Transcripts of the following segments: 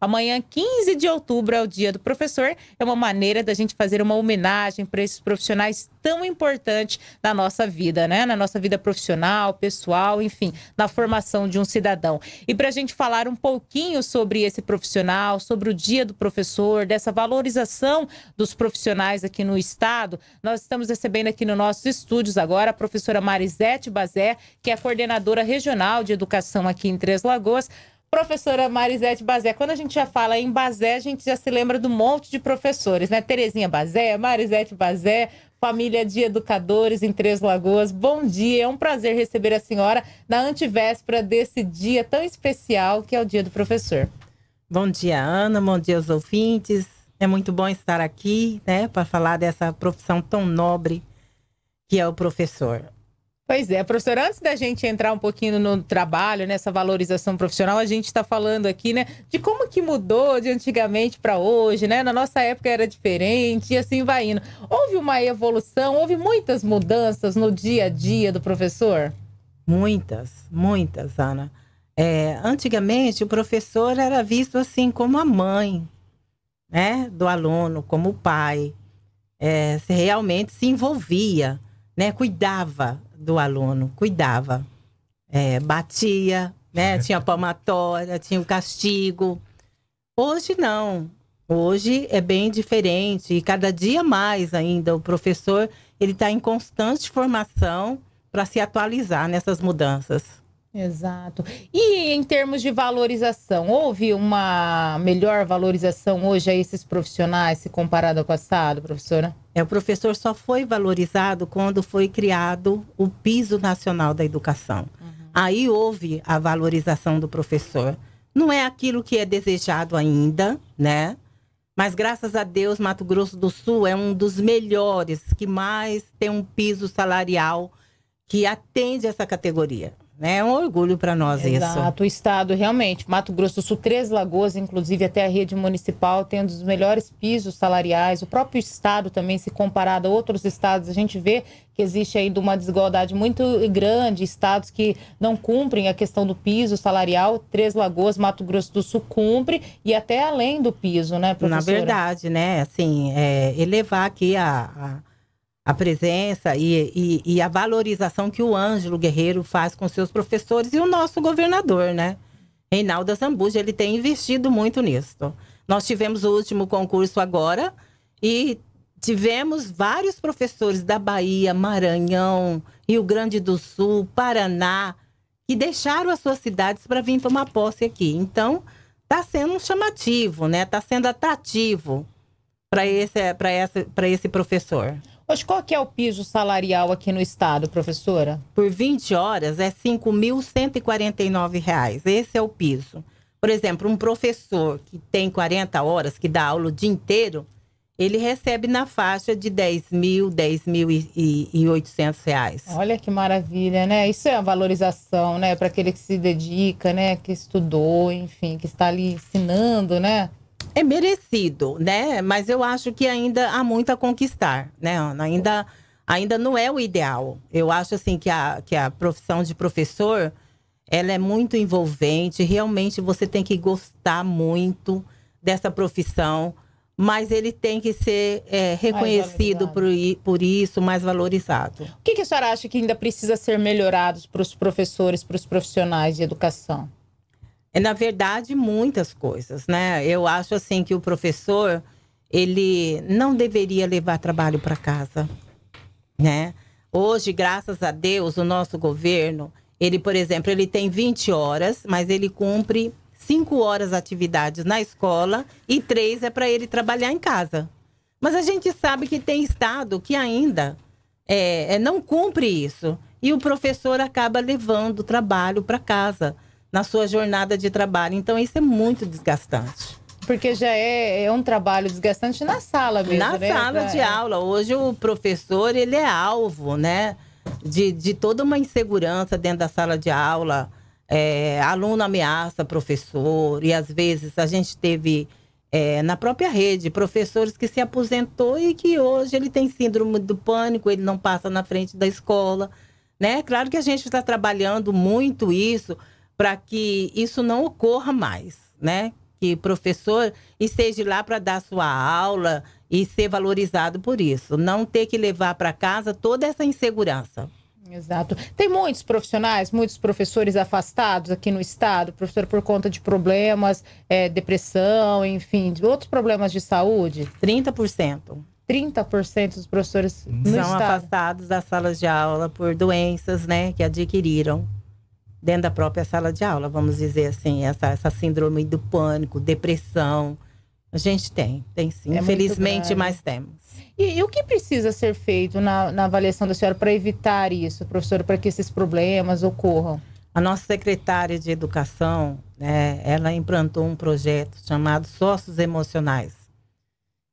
Amanhã, 15 de outubro, é o Dia do Professor. É uma maneira da gente fazer uma homenagem para esses profissionais tão importantes na nossa vida, né? Na nossa vida profissional, pessoal, enfim, na formação de um cidadão. E para a gente falar um pouquinho sobre esse profissional, sobre o Dia do Professor, dessa valorização dos profissionais aqui no estado, nós estamos recebendo aqui nos nossos estúdios agora a professora Marizete Bazé, que é a coordenadora regional de educação aqui em Três Lagoas. Professora Marizete Bazé, quando a gente já fala em Bazé, a gente já se lembra do monte de professores, né? Terezinha Bazé, Marizete Bazé, família de educadores em Três Lagoas. Bom dia, é um prazer receber a senhora na antevéspera desse dia tão especial que é o Dia do Professor. Bom dia, Ana, bom dia aos ouvintes. É muito bom estar aqui, né, para falar dessa profissão tão nobre que é o professor. Pois é, professora, antes da gente entrar um pouquinho no trabalho, nessa valorização profissional, a gente está falando aqui, né, de como que mudou de antigamente para hoje, né? Na nossa época era diferente e assim vai indo. Houve uma evolução, houve muitas mudanças no dia a dia do professor? Muitas, muitas, Ana. Antigamente, o professor era visto assim como a mãe, né, do aluno, como o pai. Se realmente se envolvia, né, cuidava do aluno, cuidava, batia, né? Tinha a palmatória, tinha o castigo. Hoje não, hoje é bem diferente e cada dia mais ainda o professor ele está em constante formação para se atualizar nessas mudanças. Exato. E em termos de valorização, houve uma melhor valorização hoje a esses profissionais se comparado ao passado, professora? O professor só foi valorizado quando foi criado o Piso Nacional da Educação. Uhum. Aí houve a valorização do professor. Não é aquilo que é desejado ainda, né? Mas graças a Deus, Mato Grosso do Sul é um dos melhores, que mais tem um piso salarial que atende essa categoria. É um orgulho para nós. Exato, isso. Exato, o estado realmente, Mato Grosso do Sul, Três Lagoas, inclusive até a rede municipal, tem um dos melhores pisos salariais. O próprio estado também, se comparado a outros estados, a gente vê que existe ainda uma desigualdade muito grande. Estados que não cumprem a questão do piso salarial, Três Lagoas, Mato Grosso do Sul cumpre e até além do piso, né, professora? Na verdade, né, assim, elevar aqui a presença e a valorização que o Ângelo Guerreiro faz com seus professores e o nosso governador, né? Reinaldo Zambuja, ele tem investido muito nisso. Nós tivemos o último concurso agora e tivemos vários professores da Bahia, Maranhão, Rio Grande do Sul, Paraná, que deixaram as suas cidades para vir tomar posse aqui. Então, está sendo um chamativo, né? Está sendo atrativo para esse professor. Mas qual que é o piso salarial aqui no estado, professora? Por 20 horas é R$ 5.149. Esse é o piso. Por exemplo, um professor que tem 40 horas, que dá aula o dia inteiro, ele recebe na faixa de R$ 10.000, R$ 10.800. Olha que maravilha, né? Isso é a valorização, né? Para aquele que se dedica, né? Que estudou, enfim, que está ali ensinando, né? É merecido, né? Mas eu acho que ainda há muito a conquistar, né, Ana? Ainda não é o ideal. Eu acho, assim, que a profissão de professor, ela é muito envolvente. Realmente, você tem que gostar muito dessa profissão. Mas ele tem que ser reconhecido por isso, mais valorizado. O que a senhora acha que ainda precisa ser melhorado para os professores, para os profissionais de educação? Na verdade, muitas coisas, né? Eu acho, assim, que o professor, ele não deveria levar trabalho para casa, né? Hoje, graças a Deus, o nosso governo, ele, por exemplo, ele tem 20 horas, mas ele cumpre 5 horas atividades na escola e 3 é para ele trabalhar em casa. Mas a gente sabe que tem estado que ainda não cumpre isso. E o professor acaba levando o trabalho para casa, na sua jornada de trabalho. Então, isso é muito desgastante. Porque já é um trabalho desgastante na sala mesmo, né? Na sala de aula. Hoje, o professor, ele é alvo, né? De toda uma insegurança dentro da sala de aula. Aluno ameaça professor. E, às vezes, a gente teve, na própria rede, professores que se aposentou e que hoje ele tem síndrome do pânico, ele não passa na frente da escola, né? Claro que a gente está trabalhando muito isso, para que isso não ocorra mais, né? que professor e seja lá para dar sua aula e ser valorizado por isso. Não ter que levar para casa toda essa insegurança. Exato. Tem muitos profissionais, muitos professores afastados aqui no estado, professor por conta de problemas, depressão, enfim, de outros problemas de saúde? 30%. 30% dos professores no estado são afastados das salas de aula por doenças, né, que adquiriram dentro da própria sala de aula, vamos dizer assim, essa síndrome do pânico, depressão. A gente tem sim, infelizmente, mas temos. E o que precisa ser feito na avaliação da senhora para evitar isso, professora, para que esses problemas ocorram? A nossa secretária de Educação, né, ela implantou um projeto chamado Sócios Emocionais.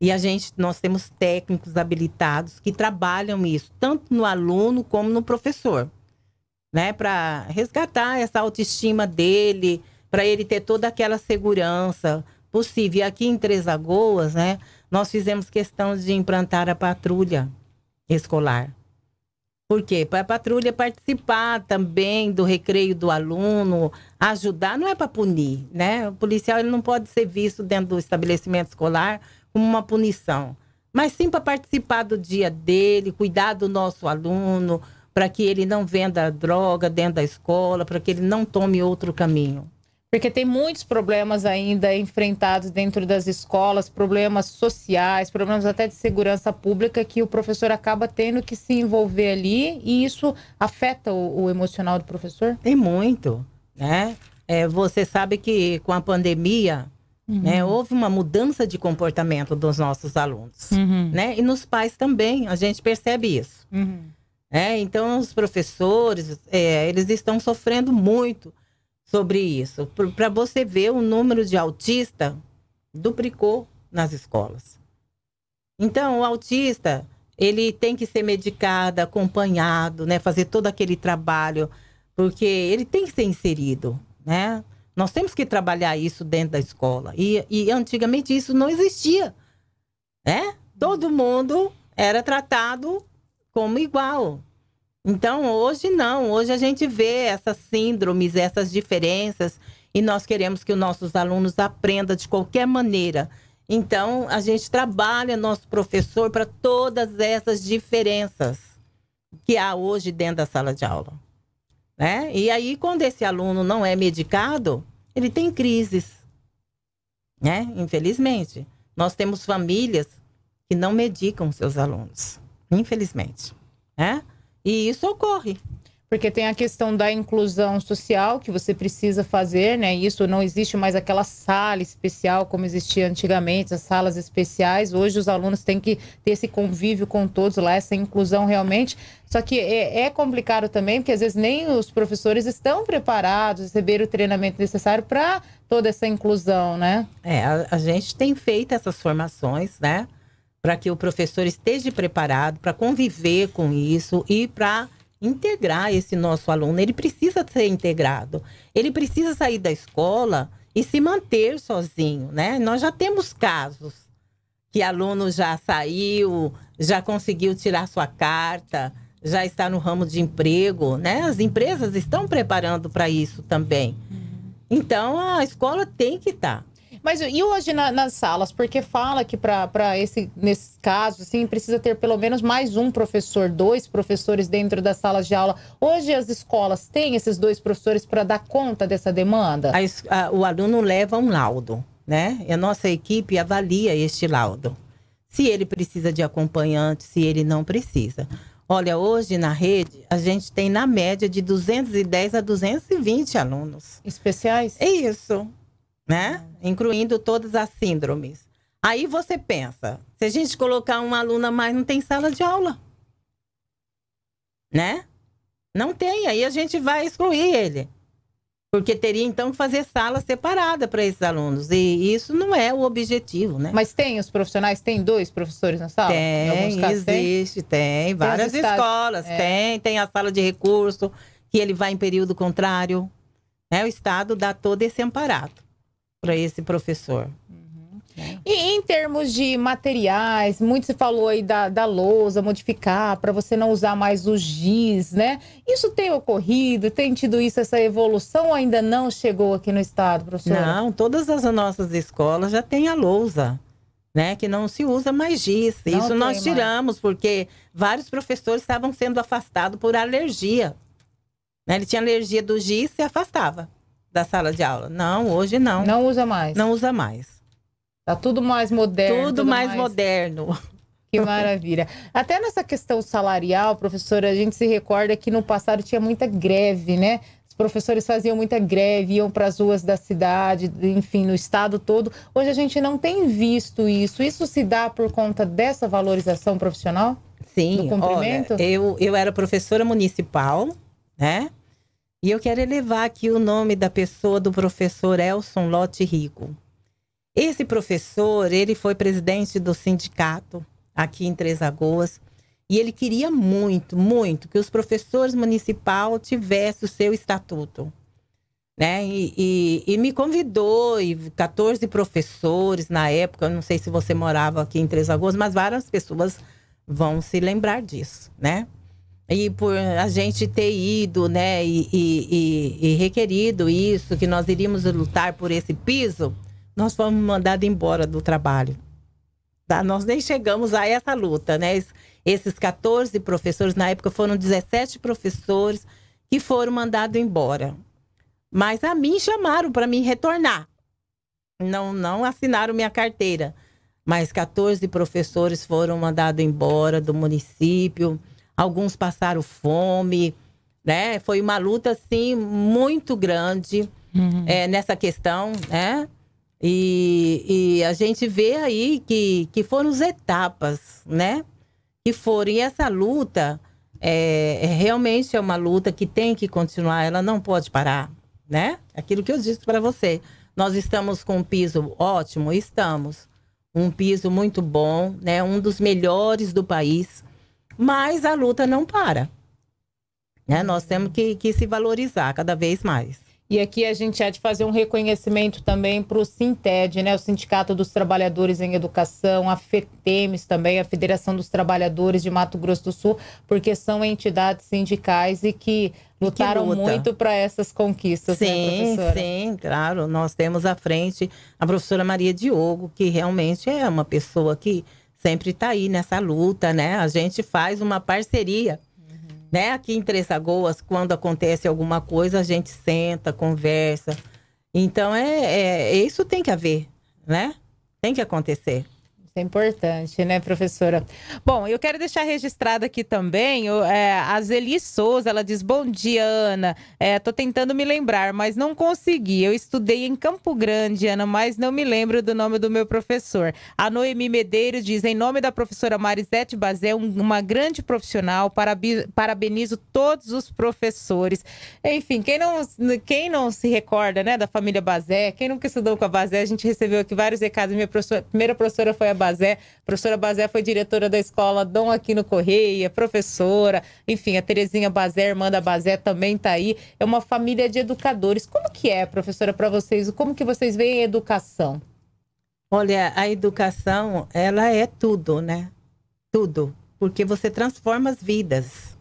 E nós temos técnicos habilitados que trabalham isso, tanto no aluno como no professor, né, para resgatar essa autoestima dele, para ele ter toda aquela segurança possível. E aqui em Três Lagoas, né, nós fizemos questão de implantar a patrulha escolar. Por quê? Para a patrulha participar também do recreio do aluno, ajudar, não é para punir, né? O policial ele não pode ser visto dentro do estabelecimento escolar como uma punição, mas sim para participar do dia dele, cuidar do nosso aluno, para que ele não venda droga dentro da escola, para que ele não tome outro caminho. Porque tem muitos problemas ainda enfrentados dentro das escolas, problemas sociais, problemas até de segurança pública, que o professor acaba tendo que se envolver ali, e isso afeta o emocional do professor? Tem muito, né? Você sabe que com a pandemia, uhum, né, houve uma mudança de comportamento dos nossos alunos, uhum, né? E nos pais também, a gente percebe isso. Uhum. Então, os professores, eles estão sofrendo muito sobre isso, para você ver o número de autista duplicou nas escolas. Então, o autista, ele tem que ser medicado, acompanhado, né, fazer todo aquele trabalho, porque ele tem que ser inserido, né? Nós temos que trabalhar isso dentro da escola. E antigamente isso não existia, né? Todo mundo era tratado como igual. Então, hoje não. Hoje a gente vê essas síndromes, essas diferenças, e nós queremos que os nossos alunos aprendam de qualquer maneira. Então, a gente trabalha nosso professor para todas essas diferenças que há hoje dentro da sala de aula, né? E aí, quando esse aluno não é medicado, ele tem crises, né? Infelizmente. Nós temos famílias que não medicam seus alunos, infelizmente, né? E isso ocorre. Porque tem a questão da inclusão social que você precisa fazer, né? Isso não existe mais aquela sala especial como existia antigamente, as salas especiais. Hoje os alunos têm que ter esse convívio com todos lá, essa inclusão realmente. Só que é complicado também, porque às vezes nem os professores estão preparados, receber o treinamento necessário para toda essa inclusão, né? A gente tem feito essas formações, né, para que o professor esteja preparado para conviver com isso e para integrar esse nosso aluno. Ele precisa ser integrado, ele precisa sair da escola e se manter sozinho, né? Nós já temos casos que aluno já saiu, já conseguiu tirar sua carta, já está no ramo de emprego, né? As empresas estão preparando para isso também. Então, a escola tem que estar. Mas e hoje nas salas? Porque fala que para nesse caso, assim, precisa ter pelo menos mais um professor, dois professores dentro das salas de aula. Hoje as escolas têm esses dois professores para dar conta dessa demanda? O aluno leva um laudo, né? E a nossa equipe avalia este laudo. Se ele precisa de acompanhante, se ele não precisa. Olha, hoje na rede, a gente tem na média de 210 a 220 alunos. Especiais? É isso. Né? Incluindo todas as síndromes. Aí você pensa, se a gente colocar uma aluna a mais, não tem sala de aula, né? Não tem, aí a gente vai excluir ele, porque teria então que fazer sala separada para esses alunos, e isso não é o objetivo, né? Mas tem os profissionais, tem dois professores na sala? Tem, em alguns casos, existe, tem várias escolas, tem a sala de recurso, que ele vai em período contrário, né? O Estado dá todo esse amparo para esse professor. Uhum. E em termos de materiais, muito se falou aí da lousa, modificar para você não usar mais o giz, né? Isso tem ocorrido? Tem tido isso, essa evolução, ou ainda não chegou aqui no estado, professora? Não, todas as nossas escolas já têm a lousa, né? Que não se usa mais giz. Não, isso nós tiramos, porque vários professores estavam sendo afastados por alergia. Né? Ele tinha alergia do giz e se afastava da sala de aula. Não, hoje não. Não usa mais? Não usa mais. Tá tudo mais moderno. Tudo mais moderno. Que maravilha. Até nessa questão salarial, professora, a gente se recorda que no passado tinha muita greve, né? Os professores faziam muita greve, iam para as ruas da cidade, enfim, no estado todo. Hoje a gente não tem visto isso. Isso se dá por conta dessa valorização profissional? Sim. Do cumprimento? Olha, eu era professora municipal, né? E eu quero elevar aqui o nome da pessoa do professor Elson Lott Rico. Esse professor, ele foi presidente do sindicato aqui em Três Lagoas e ele queria muito, muito que os professores municipais tivessem o seu estatuto, né? E me convidou, e 14 professores na época, eu não sei se você morava aqui em Três Lagoas, mas várias pessoas vão se lembrar disso, né? E por a gente ter ido, né, e requerido isso, que nós iríamos lutar por esse piso, nós fomos mandados embora do trabalho. Tá? Nós nem chegamos a essa luta, né? Esses 14 professores, na época foram 17 professores que foram mandados embora. Mas a mim chamaram para me retornar. Não assinaram minha carteira. Mas 14 professores foram mandados embora do município. Alguns passaram fome, né? Foi uma luta, assim, muito grande, uhum, nessa questão, né? E a gente vê aí que foram as etapas, né? Que foram. E essa luta realmente é uma luta que tem que continuar, ela não pode parar, né? Aquilo que eu disse para você. Nós estamos com um piso ótimo, estamos. Um piso muito bom, né? Um dos melhores do país. Mas a luta não para, né? Nós temos que se valorizar cada vez mais. E aqui a gente há de fazer um reconhecimento também para o Sinted, né? O Sindicato dos Trabalhadores em Educação, a FETEMES também, a Federação dos Trabalhadores de Mato Grosso do Sul, porque são entidades sindicais e que lutaram muito para essas conquistas, sim, né, professora? Sim, claro. Nós temos à frente a professora Maria Diogo, que realmente é uma pessoa que sempre está aí nessa luta, né? A gente faz uma parceria. Né? Aqui em Três Lagoas, quando acontece alguma coisa, a gente senta, conversa. Então, isso tem que haver, né? Tem que acontecer. Isso é importante, né, professora? Bom, eu quero deixar registrado aqui também a Zeli Souza, ela diz: bom dia, Ana. Tô tentando me lembrar, mas não consegui. Eu estudei em Campo Grande, Ana, mas não me lembro do nome do meu professor. A Noemi Medeiros diz: em nome da professora Marizete Bazé, uma grande profissional, parabenizo todos os professores. Enfim, quem não se recorda, né, da família Bazé, quem nunca estudou com a Bazé, a gente recebeu aqui vários recados. Minha primeira professora foi a Bazé. A professora Bazé foi diretora da escola Dom Aquino Correia, professora, enfim, a Terezinha Bazé, irmã da Bazé, também está aí. É uma família de educadores. Como que é, professora, para vocês? Como que vocês veem a educação? Olha, a educação, ela é tudo, né? Tudo. Porque você transforma as vidas.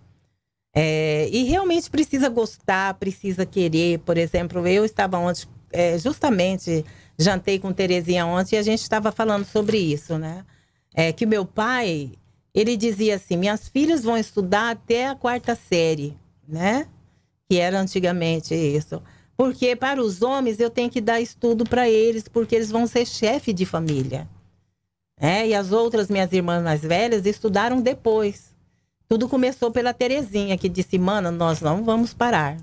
E realmente precisa gostar, precisa querer. Por exemplo, eu estava ontem, justamente... jantei com Terezinha ontem e a gente estava falando sobre isso, né? Que meu pai, ele dizia assim: minhas filhas vão estudar até a 4ª série, né? Que era antigamente isso. Porque para os homens eu tenho que dar estudo para eles, porque eles vão ser chefe de família. E as outras minhas irmãs mais velhas estudaram depois. Tudo começou pela Terezinha, que disse: mana, nós não vamos parar.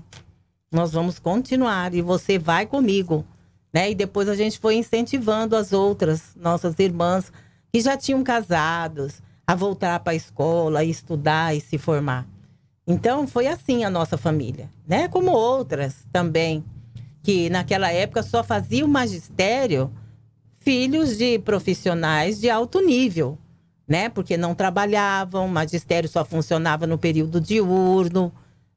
Nós vamos continuar e você vai comigo. Né? E depois a gente foi incentivando as outras, nossas irmãs, que já tinham casados, a voltar para a escola, a estudar e se formar. Então, foi assim a nossa família, né? Como outras também, que naquela época só faziam magistério filhos de profissionais de alto nível, né? Porque não trabalhavam, o magistério só funcionava no período diurno.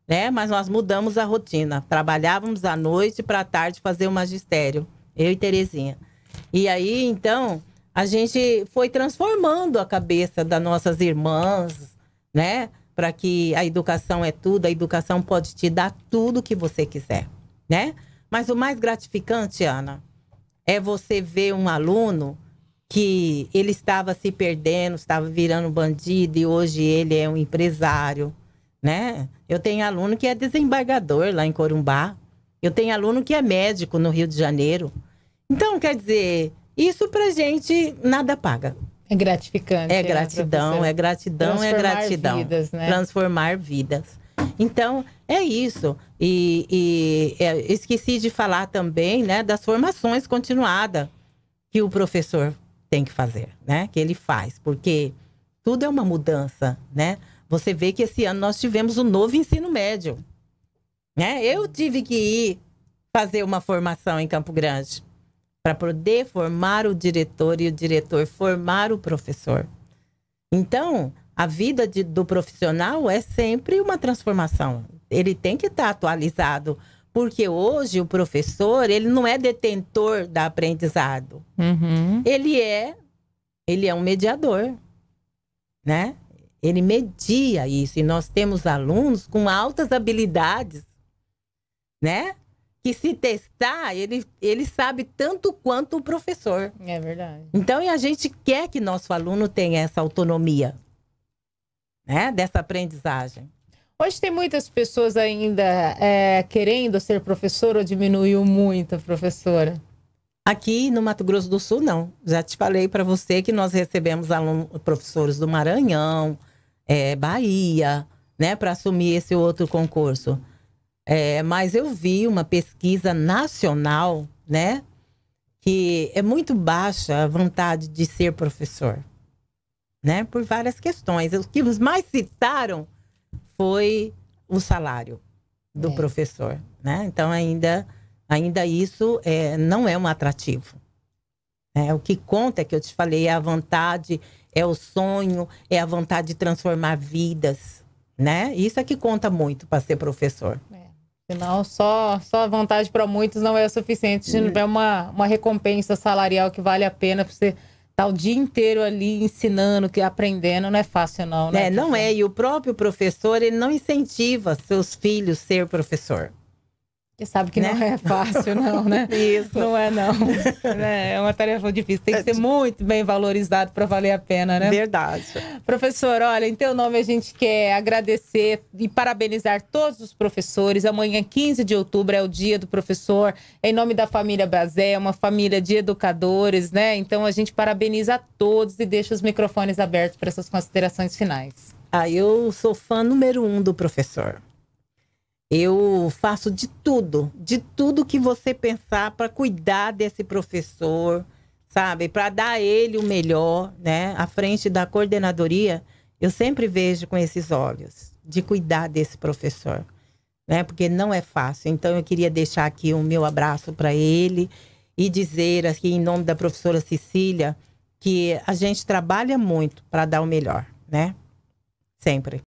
Né? Mas nós mudamos a rotina. Trabalhávamos à noite para a tarde fazer o magistério, eu e Terezinha. E aí, então, a gente foi transformando a cabeça das nossas irmãs, né? Para que a educação é tudo, a educação pode te dar tudo que você quiser, né? Mas o mais gratificante, Ana, é você ver um aluno que ele estava se perdendo, estava virando bandido e hoje ele é um empresário, né? Eu tenho aluno que é desembargador lá em Corumbá. Eu tenho aluno que é médico no Rio de Janeiro. Então, quer dizer, isso pra gente nada paga. É gratificante. É gratidão, né, é gratidão, é gratidão. Vidas, né? Transformar vidas. Então, é isso. E esqueci de falar também, né, das formações continuadas que o professor tem que fazer, né? Que ele faz, porque tudo é uma mudança, né? Você vê que esse ano nós tivemos um novo ensino médio, né? Eu tive que ir fazer uma formação em Campo Grande para poder formar o diretor e o diretor formar o professor. Então, a vida do profissional é sempre uma transformação. Ele tem que estar atualizado, porque hoje o professor, ele não é detentor da aprendizado. Uhum. Ele é um mediador, né? Ele media isso. E nós temos alunos com altas habilidades, né? Que se testar, ele sabe tanto quanto o professor. É verdade. Então, e a gente quer que nosso aluno tenha essa autonomia, né? Dessa aprendizagem. Hoje tem muitas pessoas ainda querendo ser professora, ou diminuiu muito a professora? Aqui no Mato Grosso do Sul, não. Já te falei para você que nós recebemos professores do Maranhão, Bahia, né? Para assumir esse outro concurso. Mas eu vi uma pesquisa nacional, né, que é muito baixa a vontade de ser professor, né, por várias questões. O que os mais citaram foi o salário do professor, né? Então ainda isso não é um atrativo. O que conta é que eu te falei, é a vontade, é o sonho, é a vontade de transformar vidas, né? Isso é que conta muito para ser professor. Afinal, só a vontade para muitos não é o suficiente. Não é uma recompensa salarial que vale a pena para você estar o dia inteiro ali ensinando, aprendendo. Não é fácil, não, né? Não é. E o próprio professor, ele não incentiva seus filhos a ser professor. Porque sabe que não é fácil, não, né? Isso. Não é, não. É uma tarefa difícil. Tem que ser muito bem valorizado para valer a pena, né? Verdade. Professor, olha, em teu nome a gente quer agradecer e parabenizar todos os professores. Amanhã, 15 de outubro, é o Dia do Professor. Em nome da família Bazé, uma família de educadores, né? Então, a gente parabeniza a todos e deixa os microfones abertos para essas considerações finais. Eu sou fã número 1 do professor. Eu faço de tudo que você pensar para cuidar desse professor, sabe? Para dar a ele o melhor, né? À frente da coordenadoria, eu sempre vejo com esses olhos, de cuidar desse professor, né? Porque não é fácil. Então, eu queria deixar aqui o meu abraço para ele e dizer aqui, em nome da professora Cecília, que a gente trabalha muito para dar o melhor, né? Sempre.